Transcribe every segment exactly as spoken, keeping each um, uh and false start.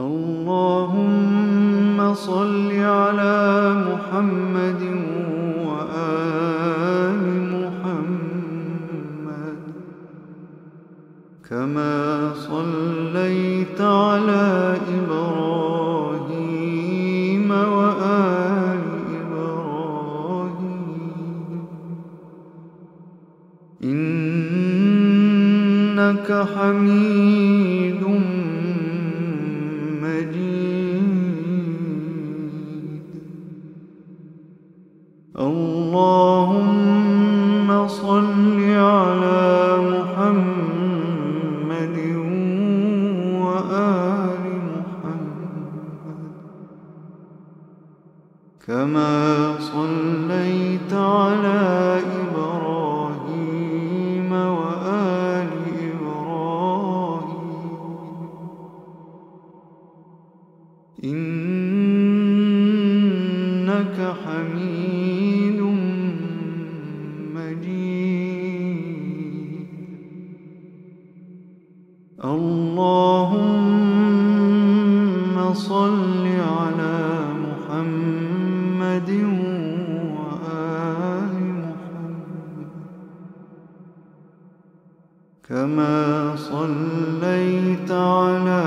اللهم صل على محمد وآل محمد كما صليت على إبراهيم وآل إبراهيم إنك حميد اللهم صل على محمد وآل محمد كما صليت على إبراهيم وآل إبراهيم إنك حميد اللهم صل على محمد وآل محمد كما صليت على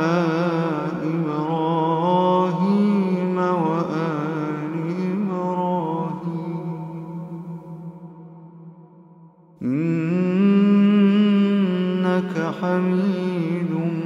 إبراهيم وآل إبراهيم إنك حميد مجيد.